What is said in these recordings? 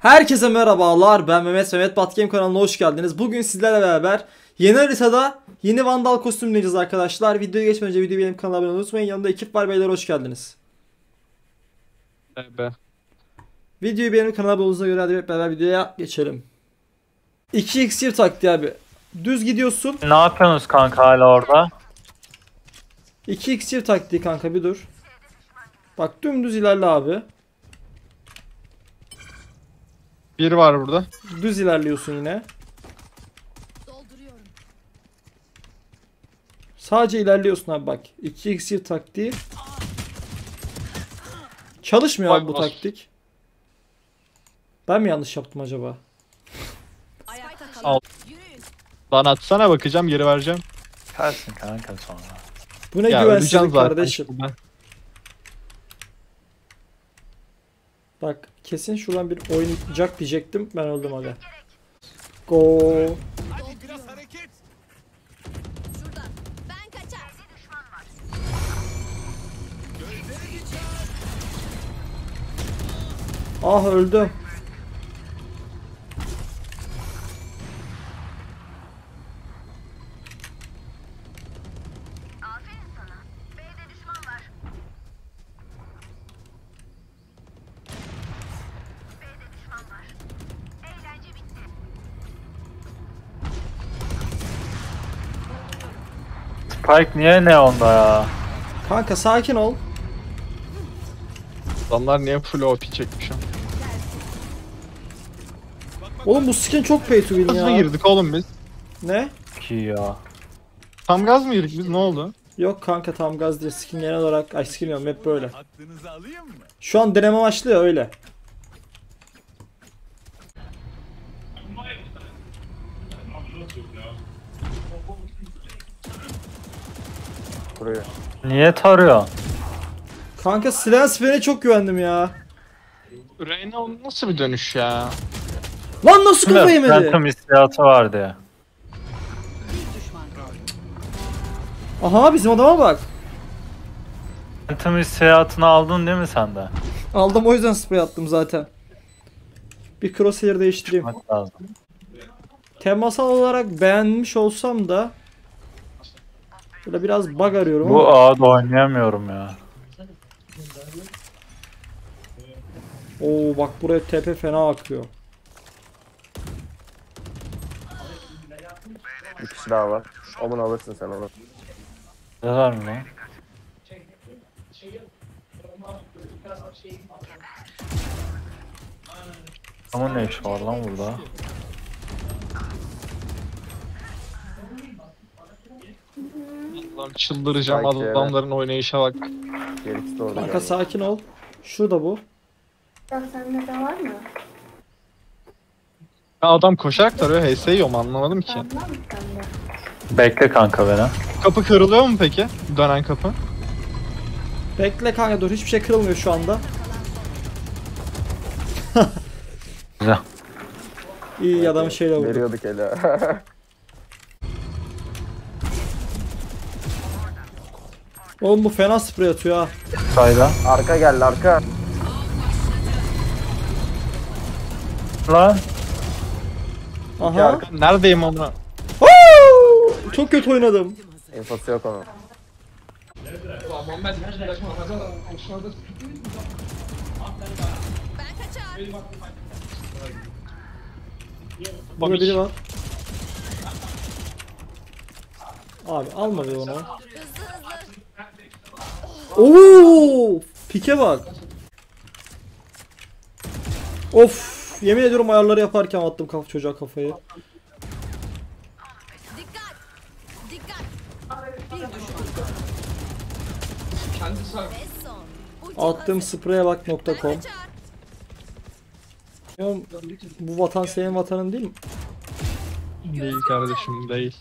Herkese merhabalar, ben Mehmet Batkem kanalına hoş geldiniz. Bugün sizlerle beraber yeni haritada yeni Vandal kostümleyeceğiz arkadaşlar. Videoya geçmeden önce videoyu benim kanala abone unutmayın. Yanımda ekip var beyler, hoş geldiniz. Evet. Videoyu benim kanala abone olduğunuza göre hadi hep beraber videoya geçelim. 2x taktiği abi. Düz gidiyorsun. Ne yapıyorsunuz kanka hala orada? 2x taktiği kanka, bir dur. Bak dümdüz ilerle abi. Bir var burada. Düz ilerliyorsun yine. Sadece ilerliyorsun abi bak. 2x taktiği. Çalışmıyor abi bu taktik. Ben mi yanlış yaptım acaba? Al. Lan atsana, bakacağım, geri vereceğim. Tersin kanka sonra. Bu ne güvensizlik kardeşim. Bak kesin şuradan bir oynayacak diyecektim, ben öldüm aga. Go. Ah öldüm. Spike niye Neon'da ya? Kanka sakin ol. Adamlar niye full OP çekmiş? Oğlum bu skin çok pay to win ya. Gaz mı girdik oğlum biz? Ne? Ki ya. Tam gaz mı girdik biz, ne oldu? Yok kanka tam gaz değil, skin genel olarak. Ay skin diyorum hep böyle. Şu an deneme amaçlı ya öyle. Buraya. Niye tarıyor? Kanka silah spreyine çok güvendim ya. Reyna nasıl bir dönüş ya? Lan nasıl kafa yemedi? Phantom istiyatı vardı ya. Aha bizim adama bak. Phantom istiyatını aldın değil mi sen de? Aldım, o yüzden sprey attım zaten. Bir crosshair değiştireyim. Temasal olarak beğenmiş olsam da böyle biraz bug arıyorum. Bu ağda oynayamıyorum ya. Oo bak buraya TP fena akıyor. Bir silah var. Omun alırsın sen onu. Ne var mı? Ama ne iş var lan burada? Allah'ım çıldıracağım, adamların oynayışa bak. Kanka sakin ol. Şurada bu. Bak sende de var mı? Ya adam koşarak tarıyor, HS yiyor mu anlamadım ki. Bekle kanka beni. Kapı kırılıyor mu peki? Dönen kapı. Bekle kanka dur, hiçbir şey kırılmıyor şu anda. Güzel. İyi adamı şeyle vurdu. Veriyorduk hele. Oğlum bu fena sprey atıyor ha. Sayda. Arka geldi arka. Lan. Aha. Arka. Neredeyim amına? Çok kötü oynadım. Enfası yok ona. Burada biri var. Abi almadı onu. Ooo, pike bak. Of, yemin ediyorum ayarları yaparken attım çocuğa kafayı. Dikkat, dikkat. Attığım spreye bak.com. Bu vatan senin vatanın değil mi? Değil kardeşim, değil.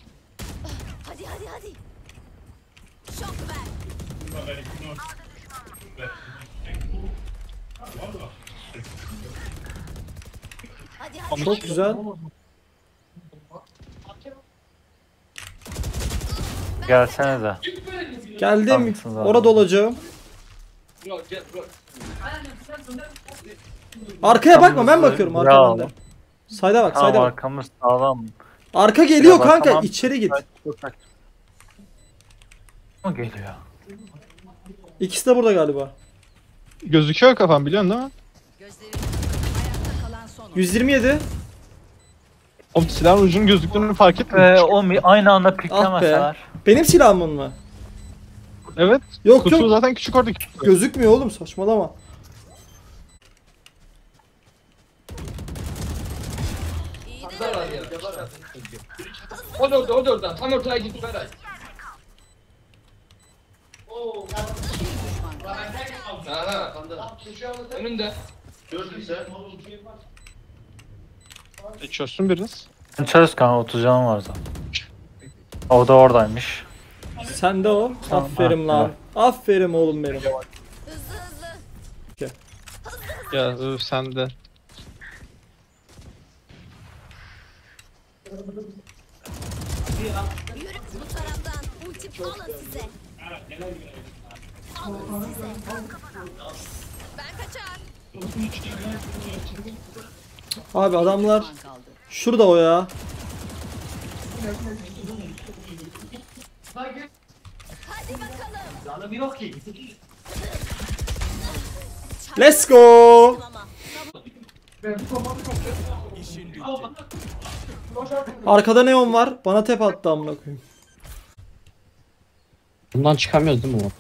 Hadi hadi hadi. Şok ver. Çok güzel. Gelsene de. Geldim. Orada olacağım. Arkaya bakma, ben bakıyorum arkadan da. Sayda bak, sayda bak. Arkamız sağlam. Arka geliyor kanka, bakamam. İçeri git. Ama geliyor. İkisi de burada galiba. Gözüküyor kafam, biliyorsun değil mi? 127. O silahın ucunun gözüktüğünü fark etmedim. O aynı anda piklemeseler. Benim silahım onun mu? Evet. Yok kutu yok. Zaten küçük orada. Gözükmüyor oğlum, saçmalama. O da orada, o da orada. Tam ortaya gitti Beray. Ooo. Aha. Önünde. Gördün sen. Çözsün biriniz. Çöz kanka, 30 canım var zaten. O da oradaymış. Sen de o. Tamam, aferin ha, lan. Ha. Aferin oğlum benim. Hızlı hızlı. Ya öf sen de. Yürü bu taraftan. Ulti falan size. Alın size. Ben kaçar. Abi adamlar şurada o ya. Hadi bakalım. Let's go. Arkada Neon var. Bana tep attı amına koyayım. Bundan çıkamıyoruz değil mi o?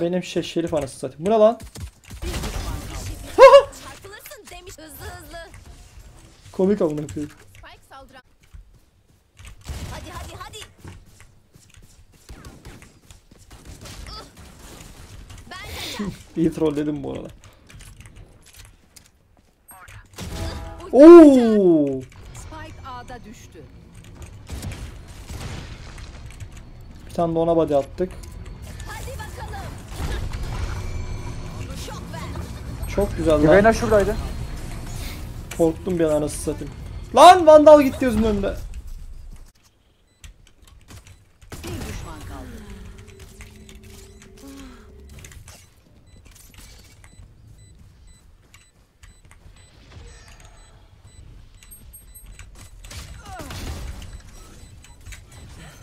Benim şey şerif anası zaten. Bu ne lan? Komik amına koyayım. Hadi hadi hadi. İyi trolledim bu arada. Oo! Spike A'da düştü. Bir tane de ona body attık. Çok güzel lan. Reyna şuradaydı. Korktum bir an, anasını satayım. Lan Vandal gitti gözümün önünde. Bir düşman kaldı.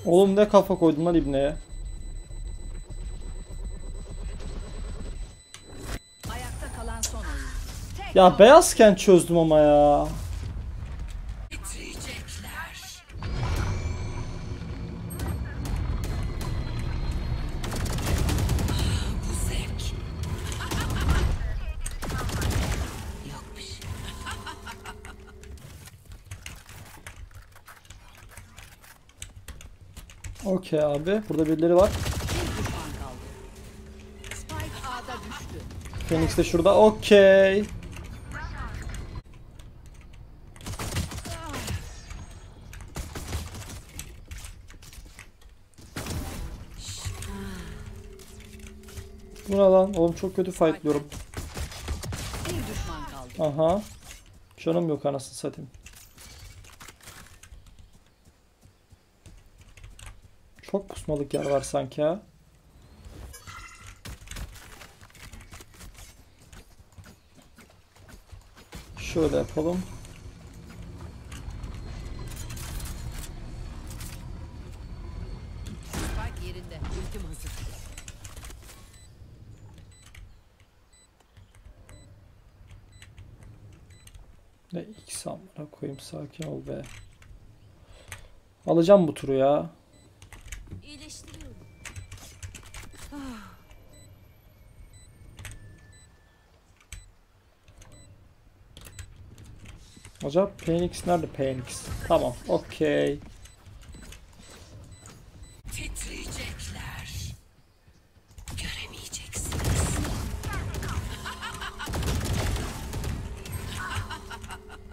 Oğlum ne kafa koydun lan ibneye. Ya beyazken çözdüm ama ya. Okey abi, burada birileri var. Phoenix de şurada. Okey. Buna lan oğlum, çok kötü fightlıyorum. Aha. Canım yok anasını satayım. Çok pusmalık yer var sanki ha. Şöyle yapalım. Ne ikisi amına koyayım, sakin ol be. Alacağım bu turu ya. İyileştiriyorum. Acaba Phoenix nerede? Phoenix. Tamam, okey. Titriyecekler. Göremeyeceksiniz.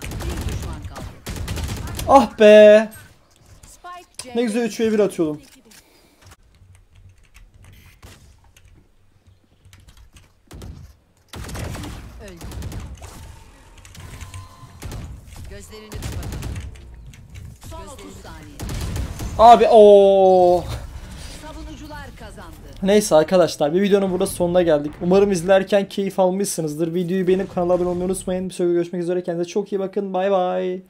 Bir düşman kaldı. Ah be. Ne güzel 3'e 1 atıyordum. Abi o. Savunucular kazandı. Neyse arkadaşlar, bir videonun burada sonuna geldik. Umarım izlerken keyif almışsınızdır. Videoyu beğenip kanala abone olmayı unutmayın. Bir sonraki görüşmek üzere. Kendinize çok iyi bakın. Bay bay.